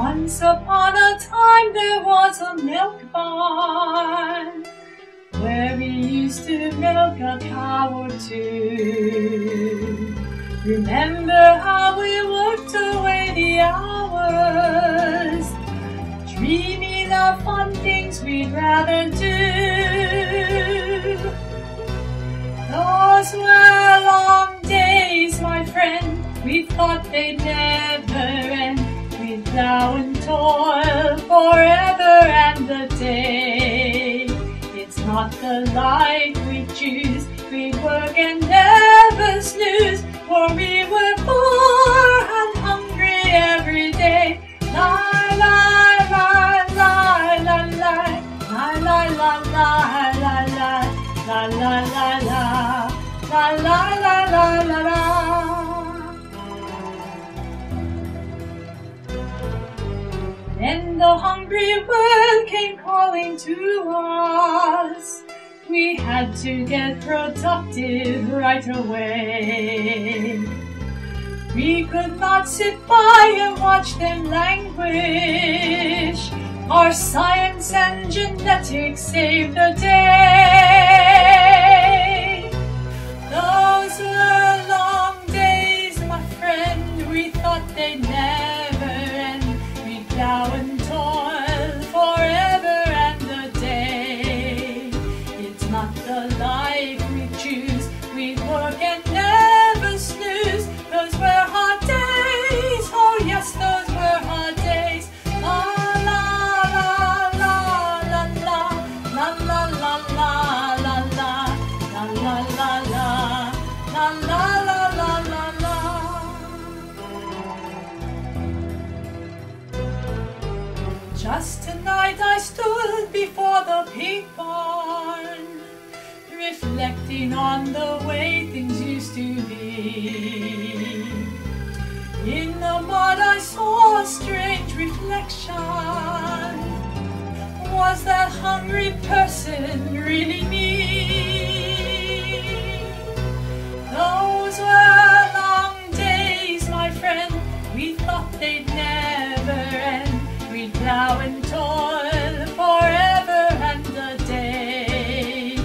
Once upon a time there was a milk barn where we used to milk a cow or two. Remember how we worked away the hours, dreaming of fun things we'd rather do. Those were long days, my friend, we thought they'd never end. We'd plow and toil forever and a day. It's not the life we choose, we'd work and never snooze, for we were poor and hungry every day. Lie, lie, lie, lie, lie, lie, lie, lie, lie, lie, lie, lie, lie, lie, lie, lie, lie, lie, lie. Then the hungry world came calling to us. We had to get productive right away. We could not sit by and watch them languish. Our science and genetics saved the day. Those were long days, my friend, we thought they'd never end. Plow and toil forever and a day. It's not the life we choose, we work and never snooze. Those were hard days, oh yes, those were hard days. La la la la la la la la la la la la la la la la. Just tonight I stood before the pig barn, reflecting on the way things used to be. In the mud I saw a strange reflection. Was that hungry person really me? Those were long days, my friend, we thought they'd never end. We'd plow and toil forever and a day.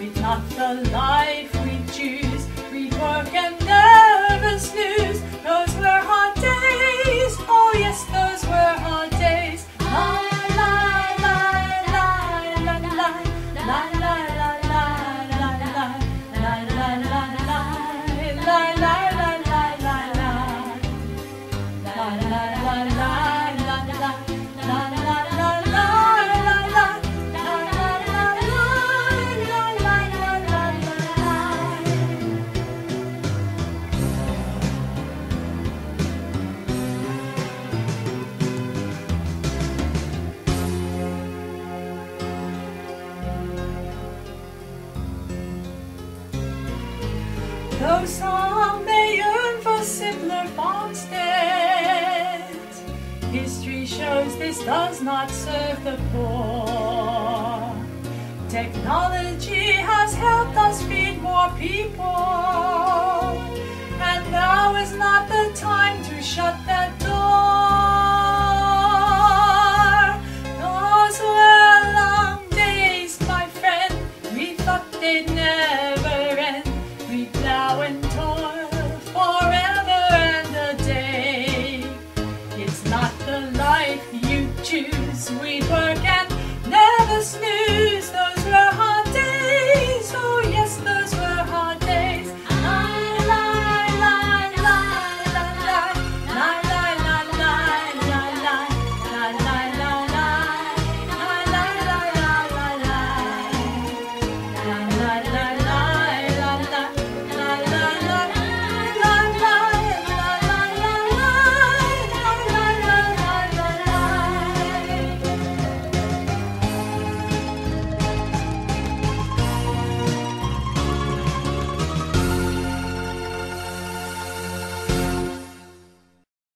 We'd not the life we choose, we'd work and never snooze. Those were hard days, oh yes, those were hard days. Lie, lie, lie, lie, lie, lie, lie, lie, lie, lie, lie, lie, lie, lie, lie, lie. Though some may yearn for simpler farmsteads, history shows this does not serve the poor. Technology has helped us feed more people, and now is not the time to shut that door. Those were long days, my friend, we thought they'd never end. Plow and toil forever and a day. It's not the life you choose, we